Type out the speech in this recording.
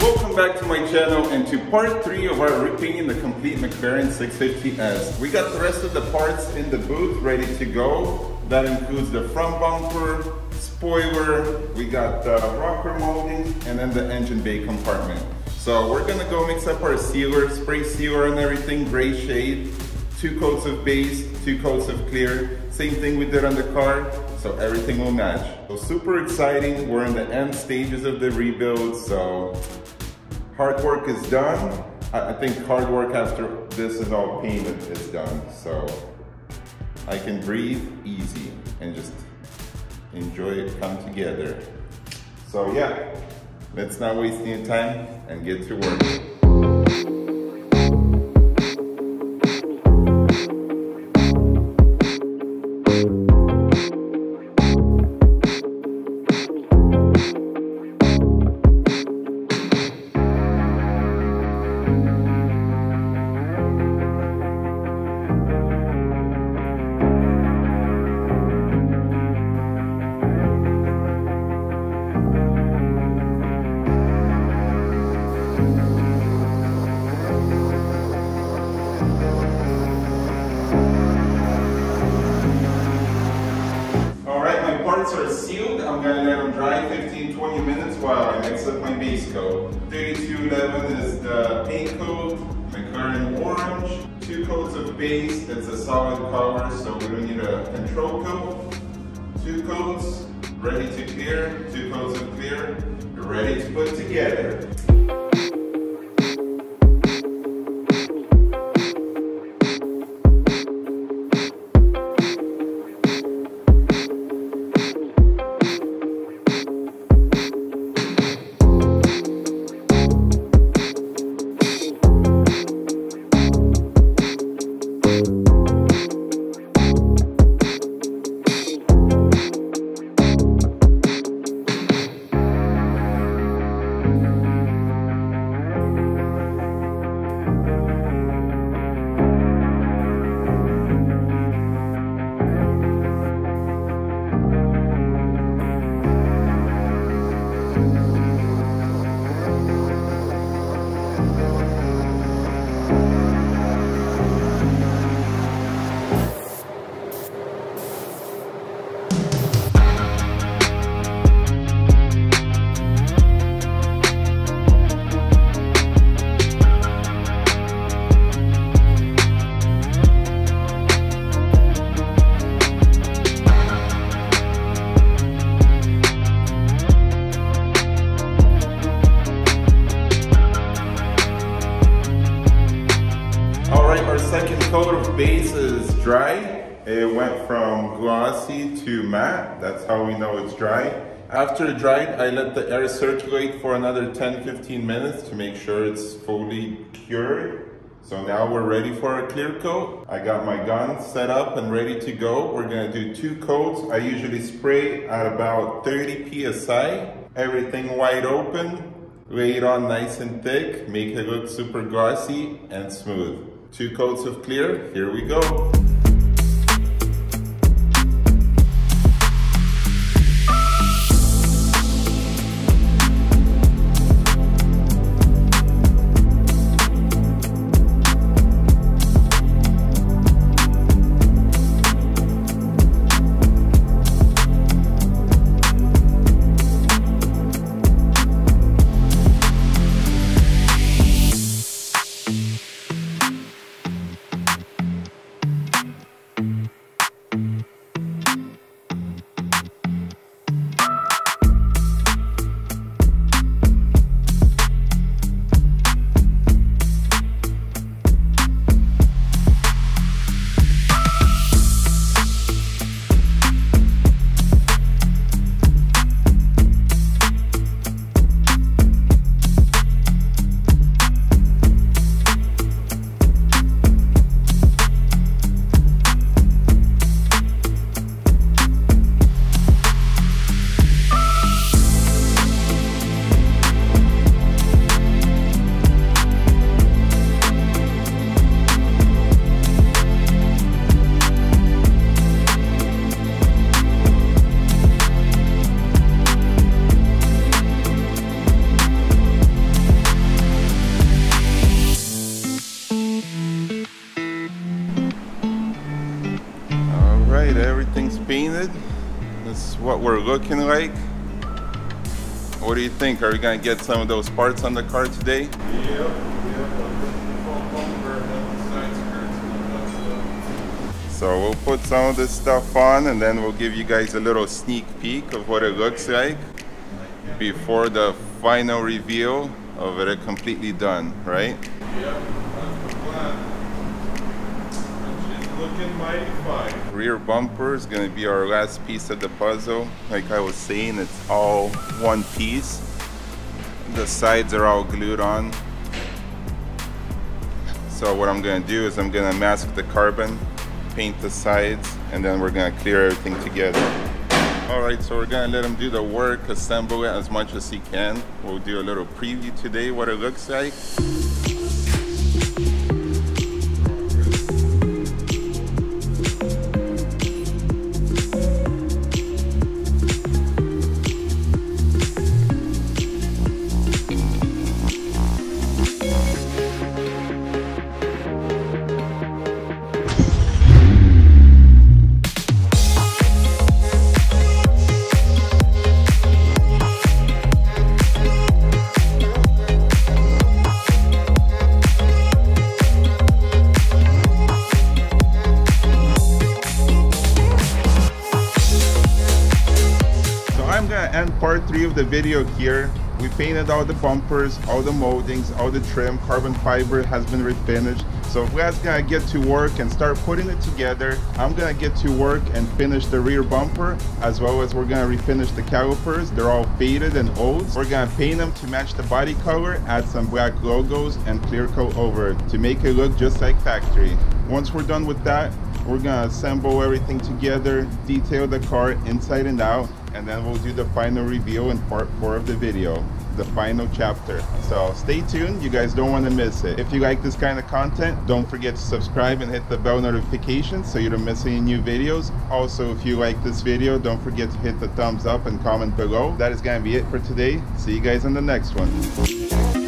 Welcome back to my channel and to part 3 of our repainting the complete McLaren 650S. We got the rest of the parts in the booth ready to go. That includes the front bumper, spoiler, we got the rocker molding, and then the engine bay compartment. So we're gonna go mix up our sealer, spray sealer and everything, gray shade, 2 coats of base, 2 coats of clear. Same thing we did on the car, so everything will match. So super exciting, we're in the end stages of the rebuild, so hard work is done. I think hard work after this is all painted is done, so I can breathe easy and just enjoy it come together. So yeah, let's not waste any time and get to work. Are sealed. I'm gonna let them dry 15-20 minutes while I mix up my base coat. 3211 is the paint coat, McLaren orange, 2 coats of base, that's a solid color, so we don't need a control coat. 2 coats, ready to clear, 2 coats of clear, you're ready to put together. Second coat of base is dry. It went from glossy to matte. That's how we know it's dry. After it dried, I let the air circulate for another 10-15 minutes to make sure it's fully cured. So now we're ready for a clear coat. I got my gun set up and ready to go. We're gonna do 2 coats. I usually spray at about 30 PSI. Everything wide open. Lay it on nice and thick. Make it look super glossy and smooth. 2 coats of clear, here we go. what we're looking like. What do you think? Are we gonna get some of those parts on the car today? Yep, so we'll put some of this stuff on and then we'll give you guys a little sneak peek of what it looks like before the final reveal of it completely done, right? Yep. Looking mighty fine. Rear bumper is going to be our last piece of the puzzle. Like I was saying, it's all one piece. The sides are all glued on. So what I'm going to do is I'm going to mask the carbon, paint the sides, and then we're going to clear everything together. Alright, so we're going to let him do the work, assemble it as much as he can. We'll do a little preview today, what it looks like. And part 3 of the video here. We painted all the bumpers, all the moldings, all the trim, carbon fiber has been refinished. So Vlad's gonna get to work and start putting it together. I'm gonna get to work and finish the rear bumper, as well as we're gonna refinish the calipers. They're all faded and old. We're gonna paint them to match the body color, add some black logos and clear coat over it to make it look just like factory. Once we're done with that, we're gonna assemble everything together, detail the car inside and out, and then we'll do the final reveal in part 4 of the video, the final chapter. So stay tuned, you guys don't want to miss it. If you like this kind of content, don't forget to subscribe and hit the bell notification so you don't miss any new videos. Also, if you like this video, don't forget to hit the thumbs up and comment below. That is gonna be it for today. See you guys on the next one.